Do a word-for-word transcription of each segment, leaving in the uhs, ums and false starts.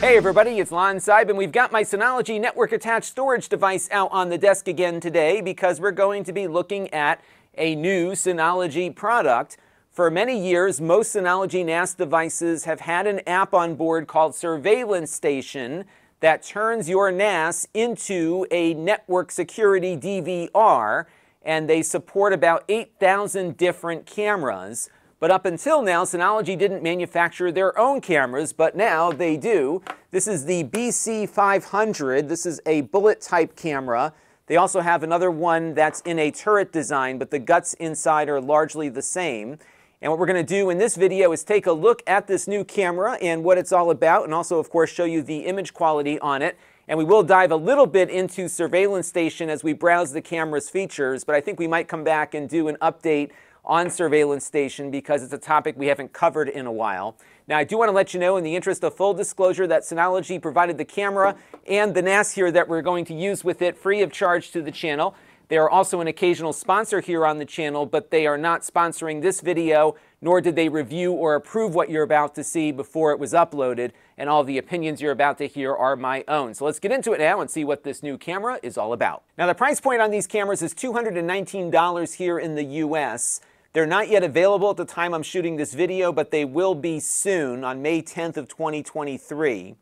Hey everybody, it's Lon Seidman. We've got my Synology network attached storage device out on the desk again today because we're going to be looking at a new Synology product. For many years, most Synology N A S devices have had an app on board called Surveillance Station that turns your N A S into a network security D V R, and they support about eight thousand different cameras. But up until now, Synology didn't manufacture their own cameras, but now they do. This is the B C five hundred. This is a bullet-type camera. They also have another one that's in a turret design, but the guts inside are largely the same. And what we're going to do in this video is take a look at this new camera and what it's all about, and also, of course, show you the image quality on it. And we will dive a little bit into Surveillance Station as we browse the camera's features, but I think we might come back and do an update on Surveillance Station because it's a topic we haven't covered in a while. Now, I do want to let you know, in the interest of full disclosure, that Synology provided the camera and the N A S here that we're going to use with it free of charge to the channel. They are also an occasional sponsor here on the channel, but they are not sponsoring this video, nor did they review or approve what you're about to see before it was uploaded, and all the opinions you're about to hear are my own. So let's get into it now and see what this new camera is all about. Now, the price point on these cameras is two hundred nineteen dollars here in the U S They're not yet available at the time I'm shooting this video, but they will be soon on May tenth of twenty twenty-three.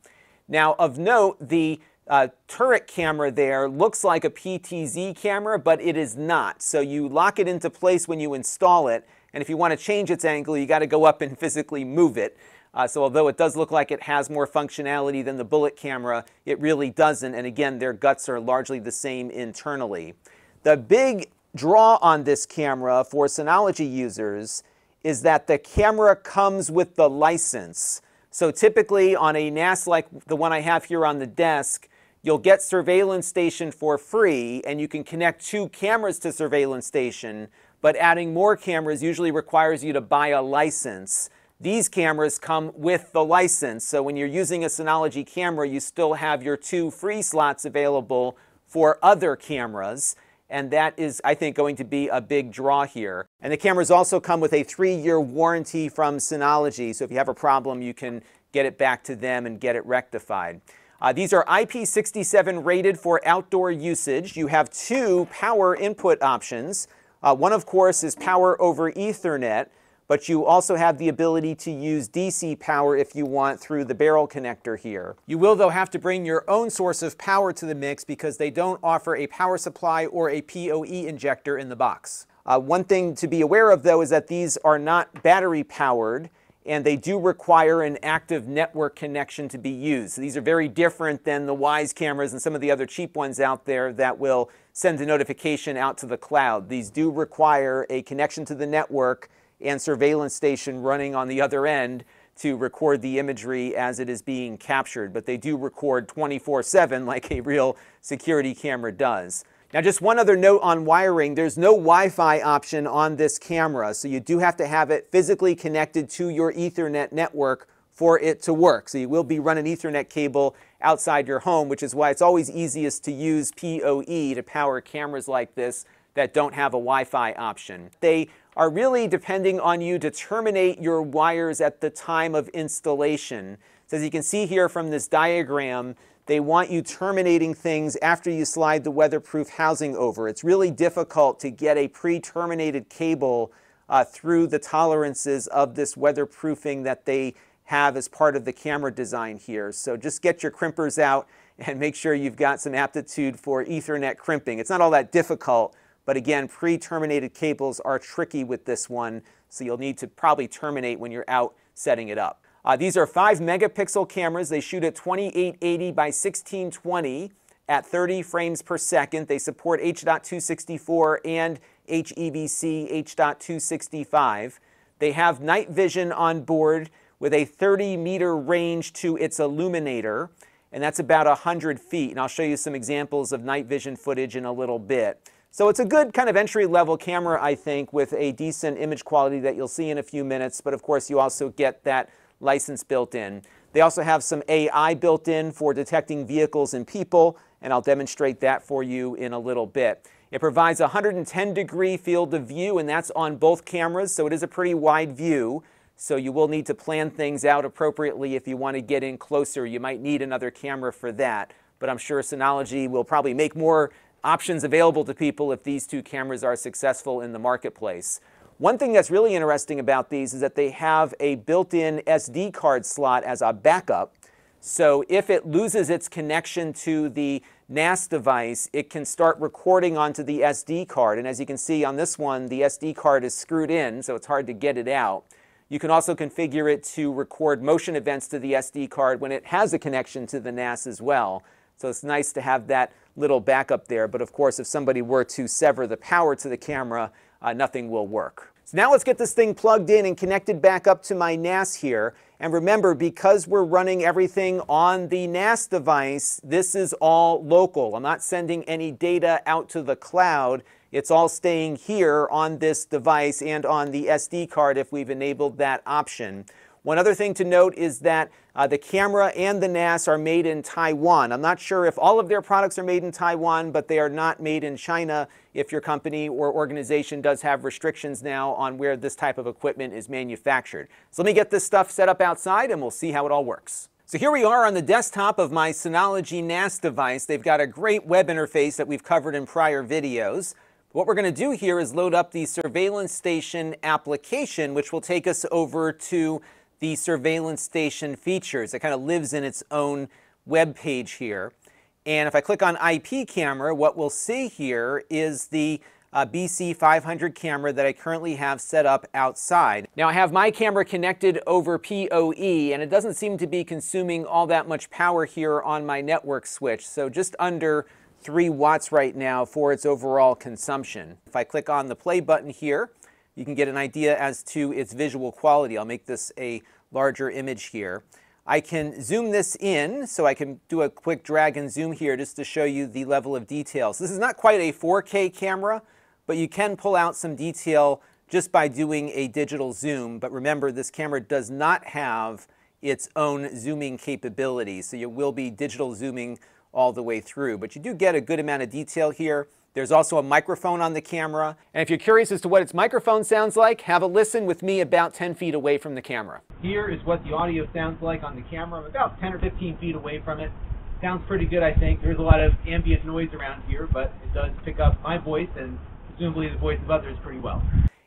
Now, of note, the Uh, turret camera there looks like a P T Z camera, but it is not. So you lock it into place when you install it, and if you want to change its angle, you got to go up and physically move it. Uh, so although it does look like it has more functionality than the bullet camera, it really doesn't, and again, their guts are largely the same internally. The big draw on this camera for Synology users is that the camera comes with the license. So typically on a N A S like the one I have here on the desk, you'll get Surveillance Station for free, and you can connect two cameras to Surveillance Station, but adding more cameras usually requires you to buy a license. These cameras come with the license, so when you're using a Synology camera, you still have your two free slots available for other cameras, and that is, I think, going to be a big draw here. And the cameras also come with a three-year warranty from Synology, so if you have a problem, you can get it back to them and get it rectified. Uh, these are I P sixty-seven rated for outdoor usage. You have two power input options. Uh, one, of course, is power over Ethernet, but you also have the ability to use D C power if you want through the barrel connector here. You will, though, have to bring your own source of power to the mix because they don't offer a power supply or a P O E injector in the box. Uh, one thing to be aware of, though, is that these are not battery powered, and they do require an active network connection to be used. So these are very different than the Wise cameras and some of the other cheap ones out there that will send a notification out to the cloud. These do require a connection to the network and Surveillance Station running on the other end to record the imagery as it is being captured, but they do record twenty-four seven like a real security camera does. Now, just one other note on wiring. There's no Wi-Fi option on this camera, so you do have to have it physically connected to your Ethernet network for it to work. So you will be running Ethernet cable outside your home, which is why it's always easiest to use P O E to power cameras like this that don't have a Wi-Fi option. They are really depending on you to terminate your wires at the time of installation. So as you can see here from this diagram, they want you terminating things after you slide the weatherproof housing over. It's really difficult to get a pre-terminated cable uh, through the tolerances of this weatherproofing that they have as part of the camera design here. So just get your crimpers out and make sure you've got some aptitude for Ethernet crimping. It's not all that difficult, but again, pre-terminated cables are tricky with this one, so you'll need to probably terminate when you're out setting it up. Uh, these are five megapixel cameras. They shoot at twenty-eight eighty by sixteen twenty at thirty frames per second. They support H dot two sixty-four and H E V C H dot two sixty-five. They have night vision on board with a thirty meter range to its illuminator, and that's about one hundred feet. And I'll show you some examples of night vision footage in a little bit. So it's a good kind of entry-level camera, I think, with a decent image quality that you'll see in a few minutes, but of course you also get that license built in. They also have some A I built in for detecting vehicles and people, and I'll demonstrate that for you in a little bit. It provides one hundred ten degree field of view, and that's on both cameras, so it is a pretty wide view. So you will need to plan things out appropriately. If you want to get in closer, you might need another camera for that. But I'm sure Synology will probably make more options available to people if these two cameras are successful in the marketplace. One thing that's really interesting about these is that they have a built-in S D card slot as a backup. So if it loses its connection to the N A S device, it can start recording onto the S D card. And as you can see on this one, the S D card is screwed in, so it's hard to get it out. You can also configure it to record motion events to the S D card when it has a connection to the N A S as well. So it's nice to have that little backup there. But of course, if somebody were to sever the power to the camera, Uh, nothing will work. So now let's get this thing plugged in and connected back up to my N A S here. And remember, because we're running everything on the N A S device, this is all local. I'm not sending any data out to the cloud. It's all staying here on this device and on the S D card if we've enabled that option. One other thing to note is that uh, the camera and the N A S are made in Taiwan. I'm not sure if all of their products are made in Taiwan, but they are not made in China if your company or organization does have restrictions now on where this type of equipment is manufactured. So let me get this stuff set up outside and we'll see how it all works. So here we are on the desktop of my Synology N A S device. They've got a great web interface that we've covered in prior videos. What we're going to do here is load up the Surveillance Station application, which will take us over to the Surveillance Station features. It kind of lives in its own web page here. And if I click on I P camera, what we'll see here is the uh, B C five hundred camera that I currently have set up outside. Now I have my camera connected over P O E, and it doesn't seem to be consuming all that much power here on my network switch, so just under three watts right now for its overall consumption. If I click on the play button here, you can get an idea as to its visual quality. I'll make this a larger image here. I can zoom this in, so I can do a quick drag and zoom here just to show you the level of detail. So this is not quite a four K camera, but you can pull out some detail just by doing a digital zoom. But remember, this camera does not have its own zooming capability, so you will be digital zooming all the way through. But you do get a good amount of detail here. There's also a microphone on the camera. And if you're curious as to what its microphone sounds like, have a listen with me about ten feet away from the camera. Here is what the audio sounds like on the camera. I'm about ten or fifteen feet away from it. Sounds pretty good, I think. There's a lot of ambient noise around here, but it does pick up my voice and presumably the voice of others pretty well.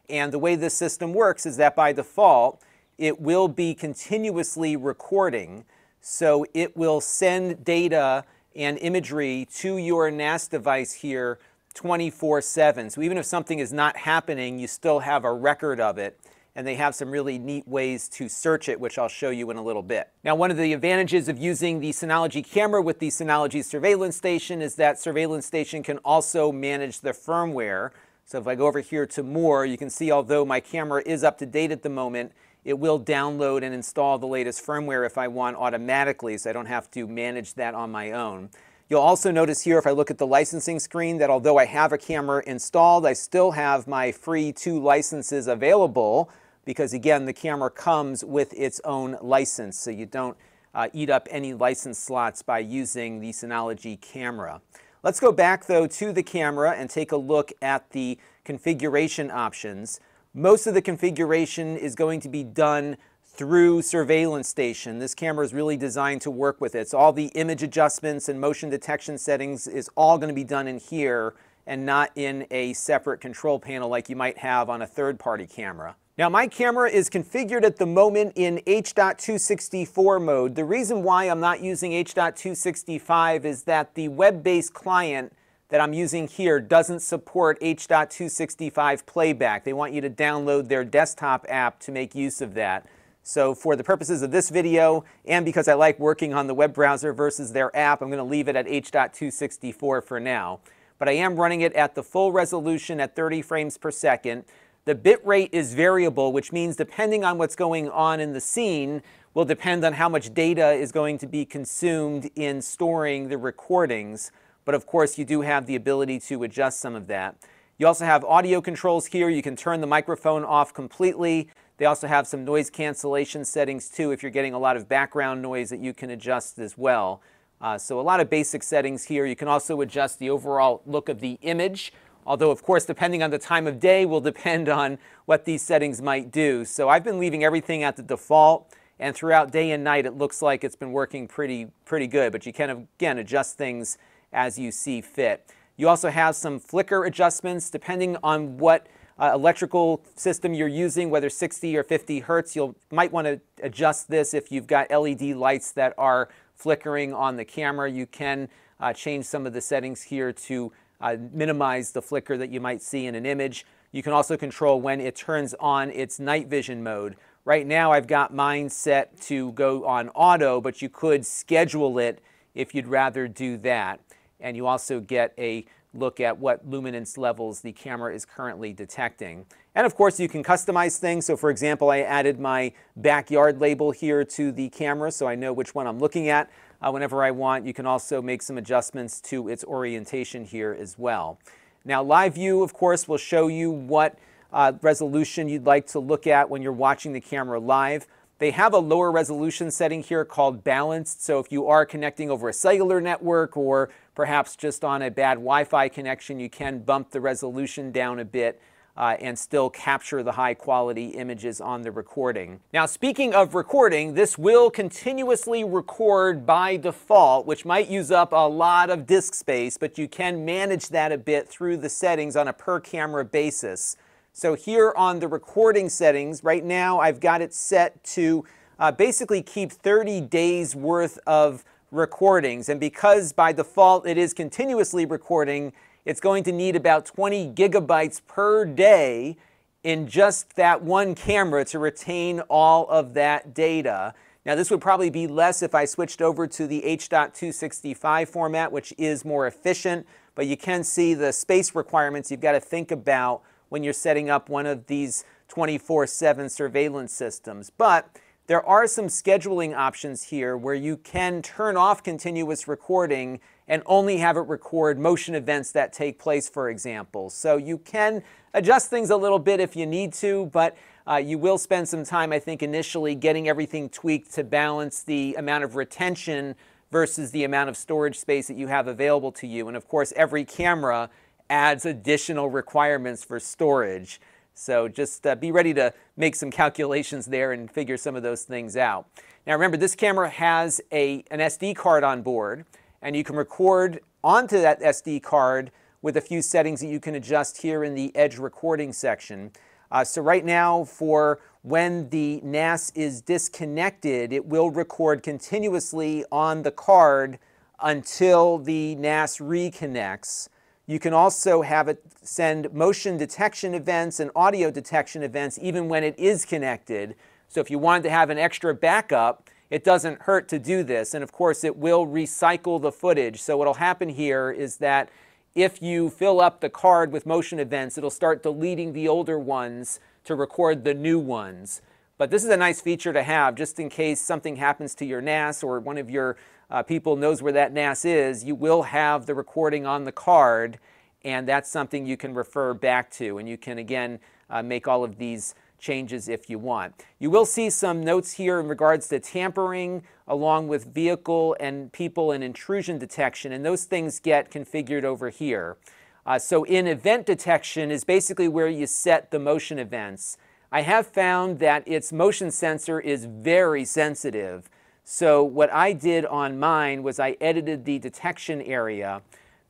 And the way this system works is that by default, it will be continuously recording. So it will send data and imagery to your N A S device here twenty-four seven. So even if something is not happening, you still have a record of it. And they have some really neat ways to search it, which I'll show you in a little bit. Now, one of the advantages of using the Synology camera with the Synology Surveillance Station is that Surveillance Station can also manage the firmware. So if I go over here to more, you can see although my camera is up to date at the moment, it will download and install the latest firmware if I want automatically, so I don't have to manage that on my own. You'll also notice here, if I look at the licensing screen, that although I have a camera installed, I still have my free two licenses available because, again, the camera comes with its own license, so you don't uh, eat up any license slots by using the Synology camera. Let's go back, though, to the camera and take a look at the configuration options. Most of the configuration is going to be done through Surveillance Station. This camera is really designed to work with it. So all the image adjustments and motion detection settings is all going to be done in here and not in a separate control panel like you might have on a third-party camera. Now, my camera is configured at the moment in H dot two sixty-four mode. The reason why I'm not using H dot two sixty-five is that the web-based client that I'm using here doesn't support H dot two sixty-five playback. They want you to download their desktop app to make use of that. So for the purposes of this video, and because I like working on the web browser versus their app, I'm going to leave it at H dot two sixty-four for now. But I am running it at the full resolution at thirty frames per second. The bit rate is variable, which means depending on what's going on in the scene will depend on how much data is going to be consumed in storing the recordings. But of course, you do have the ability to adjust some of that. You also have audio controls here. You can turn the microphone off completely. They also have some noise cancellation settings too if you're getting a lot of background noise that you can adjust as well. Uh, so a lot of basic settings here. You can also adjust the overall look of the image. although of course depending on the time of day will depend on what these settings might do. So I've been leaving everything at the default, and throughout day and night it looks like it's been working pretty pretty good, but you can again adjust things as you see fit. You also have some flicker adjustments depending on what Uh, electrical system you're using, whether sixty or fifty hertz. You might want to adjust this if you've got L E D lights that are flickering on the camera. You can uh, change some of the settings here to uh, minimize the flicker that you might see in an image. You can also control when it turns on its night vision mode. Right now I've got mine set to go on auto, but you could schedule it if you'd rather do that. And you also get a look at what luminance levels the camera is currently detecting. And of course you can customize things. So for example, I added my backyard label here to the camera so I know which one I'm looking at uh, whenever I want. You can also make some adjustments to its orientation here as well. Now live view of course will show you what uh, resolution you'd like to look at when you're watching the camera live. They have a lower resolution setting here called balanced, so if you are connecting over a cellular network or perhaps just on a bad Wi-Fi connection, you can bump the resolution down a bit uh, and still capture the high quality images on the recording. Now speaking of recording, this will continuously record by default, which might use up a lot of disk space, but you can manage that a bit through the settings on a per camera basis. So here on the recording settings, right now I've got it set to uh, basically keep thirty days worth of recordings. And because by default it is continuously recording, it's going to need about twenty gigabytes per day in just that one camera to retain all of that data. Now this would probably be less if I switched over to the H dot two sixty-five format, which is more efficient, but you can see the space requirements you've got to think about when you're setting up one of these twenty-four seven surveillance systems. But there are some scheduling options here where you can turn off continuous recording and only have it record motion events that take place, for example. So you can adjust things a little bit if you need to, but uh, you will spend some time, I think, initially getting everything tweaked to balance the amount of retention versus the amount of storage space that you have available to you. And of course, every camera adds additional requirements for storage. So just uh, be ready to make some calculations there and figure some of those things out. Now remember, this camera has a, an S D card on board, and you can record onto that S D card with a few settings that you can adjust here in the edge recording section. Uh, so right now, for when the N A S is disconnected, it will record continuously on the card until the N A S reconnects. You can also have it send motion detection events and audio detection events even when it is connected. So if you wanted to have an extra backup, it doesn't hurt to do this. And of course, it will recycle the footage. So what'll happen here is that if you fill up the card with motion events, it'll start deleting the older ones to record the new ones. But this is a nice feature to have just in case something happens to your N A S or one of your uh, people knows where that N A S is. You will have the recording on the card, and that's something you can refer back to. And you can, again, uh, make all of these changes if you want. You will see some notes here in regards to tampering, along with vehicle and people and intrusion detection, and those things get configured over here. Uh, so in event detection is basically where you set the motion events. I have found that its motion sensor is very sensitive. So what I did on mine was I edited the detection area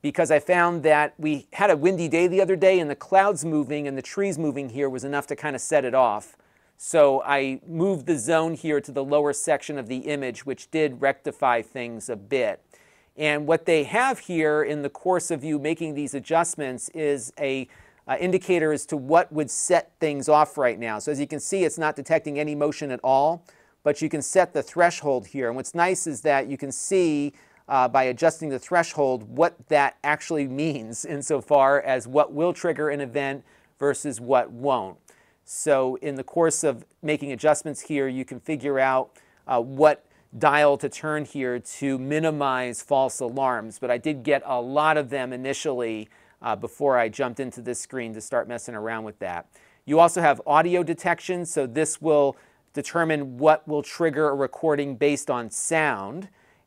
because I found that we had a windy day the other day and the clouds moving and the trees moving here was enough to kind of set it off. So I moved the zone here to the lower section of the image, which did rectify things a bit. And what they have here in the course of you making these adjustments is a Uh, indicator as to what would set things off right now. So as you can see, it's not detecting any motion at all, but you can set the threshold here. And what's nice is that you can see uh, by adjusting the threshold what that actually means insofar as what will trigger an event versus what won't. So in the course of making adjustments here, you can figure out uh, what dial to turn here to minimize false alarms. But I did get a lot of them initially Uh, before I jumped into this screen to start messing around with that. You also have audio detection, so this will determine what will trigger a recording based on sound.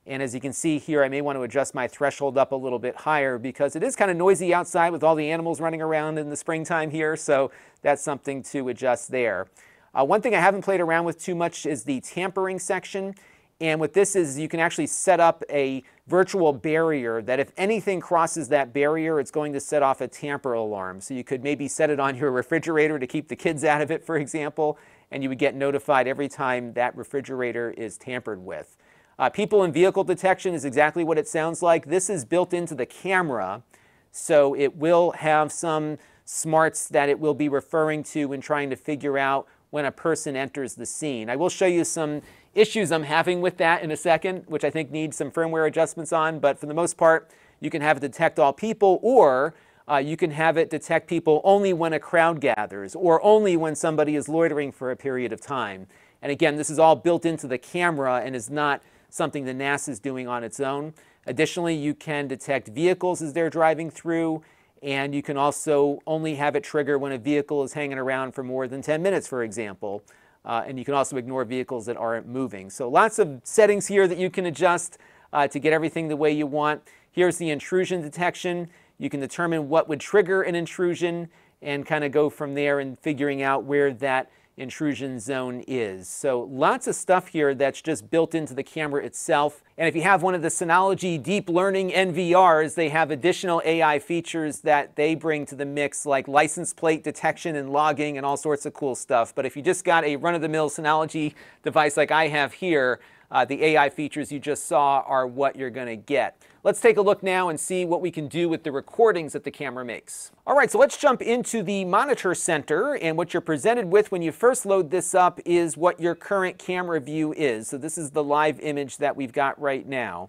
And as you can see here, I may want to adjust my threshold up a little bit higher because it is kind of noisy outside with all the animals running around in the springtime here, so that's something to adjust there. Uh, one thing I haven't played around with too much is the tampering section. And what this is, you can actually set up a virtual barrier that if anything crosses that barrier, it's going to set off a tamper alarm. So you could maybe set it on your refrigerator to keep the kids out of it, for example, and you would get notified every time that refrigerator is tampered with. Uh, people and vehicle detection is exactly what it sounds like. This is built into the camera, so it will have some smarts that it will be referring to when trying to figure out when a person enters the scene. I will show you some issues I'm having with that in a second, which I think needs some firmware adjustments on, but for the most part, you can have it detect all people, or uh, you can have it detect people only when a crowd gathers, or only when somebody is loitering for a period of time. And again, this is all built into the camera and is not something the N A S is doing on its own. Additionally, you can detect vehicles as they're driving through, and you can also only have it trigger when a vehicle is hanging around for more than ten minutes, for example. Uh, and you can also ignore vehicles that aren't moving. So lots of settings here that you can adjust uh, to get everything the way you want. Here's the intrusion detection. You can determine what would trigger an intrusion and kind of go from there and figuring out where that intrusion zone is. So lots of stuff here that's just built into the camera itself. And if you have one of the Synology deep learning N V Rs, they have additional A I features that they bring to the mix, like license plate detection and logging and all sorts of cool stuff. But if you just got a run-of-the-mill Synology device like I have here, uh, the A I features you just saw are what you're going to get. Let's take a look now and see what we can do with the recordings that the camera makes. All right, so let's jump into the monitor center, and what you're presented with when you first load this up is what your current camera view is. So this is the live image that we've got right now.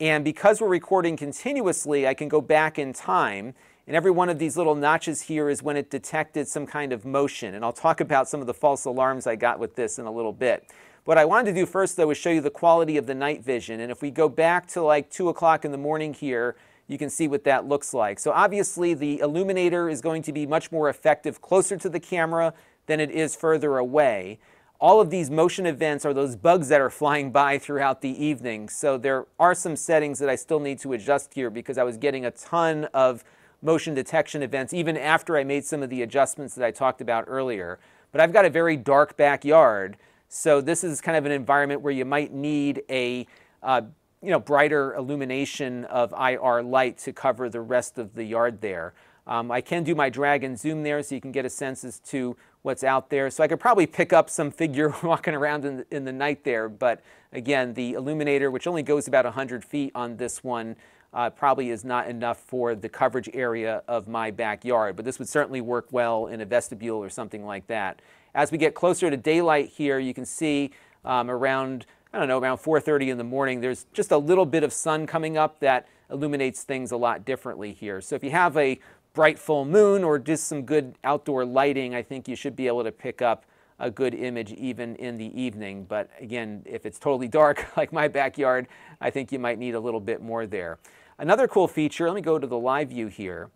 And because we're recording continuously, I can go back in time, and every one of these little notches here is when it detected some kind of motion. And I'll talk about some of the false alarms I got with this in a little bit. What I wanted to do first, though, is show you the quality of the night vision. And if we go back to like two o'clock in the morning here, you can see what that looks like. So obviously, the illuminator is going to be much more effective closer to the camera than it is further away. All of these motion events are those bugs that are flying by throughout the evening. So there are some settings that I still need to adjust here because I was getting a ton of motion detection events even after I made some of the adjustments that I talked about earlier. But I've got a very dark backyard. So this is kind of an environment where you might need a uh, you know, brighter illumination of I R light to cover the rest of the yard there. Um, I can do my drag and zoom there so you can get a sense as to what's out there. So I could probably pick up some figure walking around in the, in the night there. But again, the illuminator, which only goes about one hundred feet on this one, uh, probably is not enough for the coverage area of my backyard. But this would certainly work well in a vestibule or something like that. As we get closer to daylight here, you can see um, around, I don't know, around four thirty in the morning, there's just a little bit of sun coming up that illuminates things a lot differently here. So if you have a bright full moon or just some good outdoor lighting, I think you should be able to pick up a good image even in the evening. But again, if it's totally dark, like my backyard, I think you might need a little bit more there. Another cool feature, let me go to the live view here,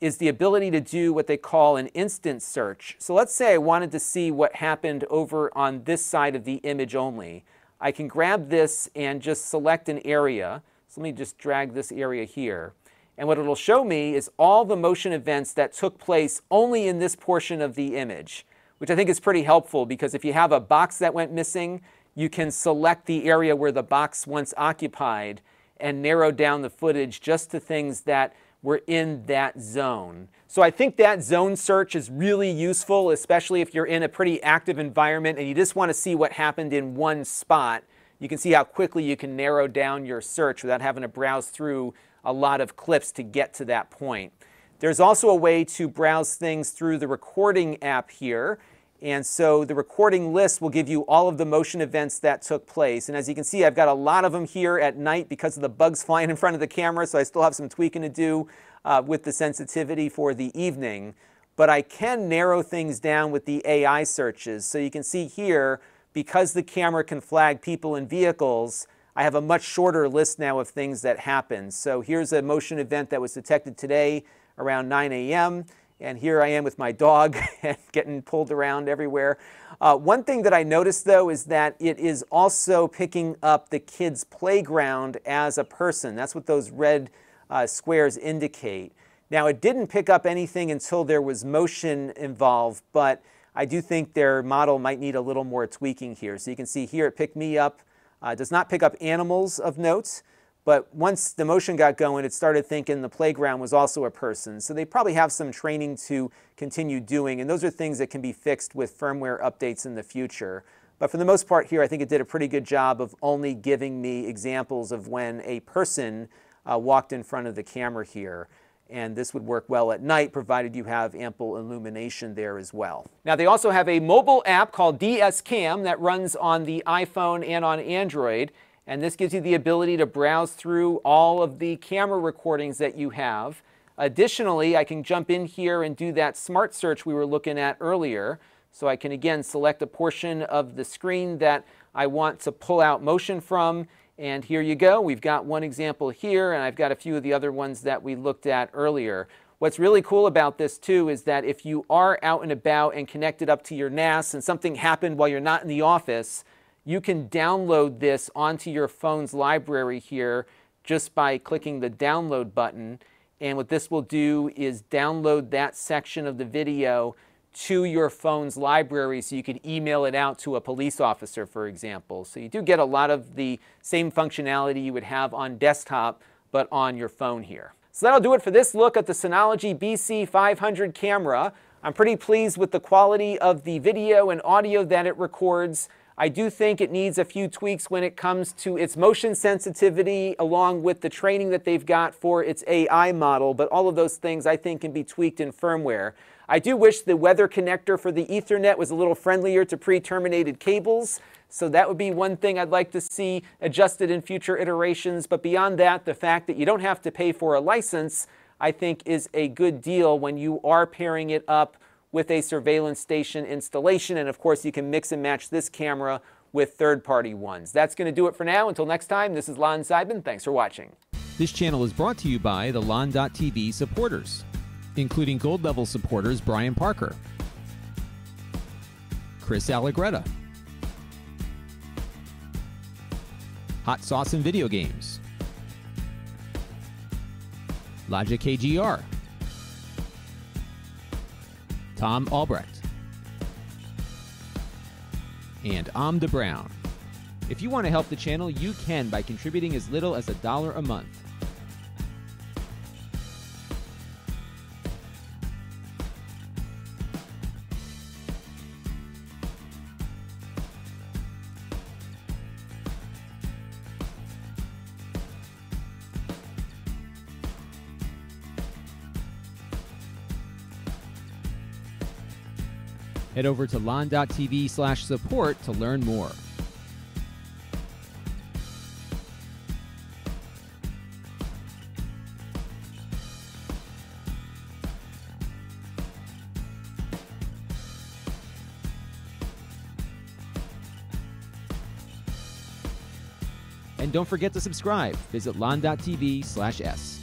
is the ability to do what they call an instant search. So let's say I wanted to see what happened over on this side of the image only. I can grab this and just select an area. So let me just drag this area here. And what it'll show me is all the motion events that took place only in this portion of the image, which I think is pretty helpful because if you have a box that went missing, you can select the area where the box once occupied and narrow down the footage just to things that we're in that zone. So I think that zone search is really useful, especially if you're in a pretty active environment and you just want to see what happened in one spot. You can see how quickly you can narrow down your search without having to browse through a lot of clips to get to that point. There's also a way to browse things through the recording app here. And so the recording list will give you all of the motion events that took place. And as you can see, I've got a lot of them here at night because of the bugs flying in front of the camera, so I still have some tweaking to do uh, with the sensitivity for the evening. But I can narrow things down with the A I searches. So you can see here, because the camera can flag people and vehicles, I have a much shorter list now of things that happened. So here's a motion event that was detected today around nine A M and here I am with my dog and getting pulled around everywhere. Uh, one thing that I noticed, though, is that it is also picking up the kid's playground as a person. That's what those red uh, squares indicate. Now, it didn't pick up anything until there was motion involved, but I do think their model might need a little more tweaking here. So you can see here it picked me up. Uh, it does not pick up animals of note, but once the motion got going, it started thinking the playground was also a person. So they probably have some training to continue doing, and those are things that can be fixed with firmware updates in the future. But for the most part here, I think it did a pretty good job of only giving me examples of when a person uh, walked in front of the camera here. And this would work well at night, provided you have ample illumination there as well. Now, they also have a mobile app called D S Cam that runs on the iPhone and on Android. And this gives you the ability to browse through all of the camera recordings that you have. Additionally, I can jump in here and do that smart search we were looking at earlier. So I can, again, select a portion of the screen that I want to pull out motion from. And here you go. We've got one example here, and I've got a few of the other ones that we looked at earlier. What's really cool about this, too, is that if you are out and about and connected up to your N A S and something happened while you're not in the office, you can download this onto your phone's library here just by clicking the download button. And what this will do is download that section of the video to your phone's library so you could email it out to a police officer, for example. So you do get a lot of the same functionality you would have on desktop, but on your phone here. So that'll do it for this look at the Synology B C five hundred camera. I'm pretty pleased with the quality of the video and audio that it records. I do think it needs a few tweaks when it comes to its motion sensitivity, along with the training that they've got for its A I model, but all of those things I think can be tweaked in firmware. I do wish the weather connector for the Ethernet was a little friendlier to pre-terminated cables, so that would be one thing I'd like to see adjusted in future iterations, but beyond that, the fact that you don't have to pay for a license, I think is a good deal when you are pairing it up with a surveillance station installation. And of course, you can mix and match this camera with third-party ones. That's going to do it for now. Until next time, this is Lon Seidman. Thanks for watching. This channel is brought to you by the Lon dot T V supporters, including gold level supporters Brian Parker, Chris Allegretta, Hot Sauce and Video Games, Logic K G R, Tom Albrecht, and Om De Brown. If you want to help the channel, you can by contributing as little as a dollar a month. Head over to Lon dot T V slash support to learn more. And don't forget to subscribe. Visit Lon dot T V slash S.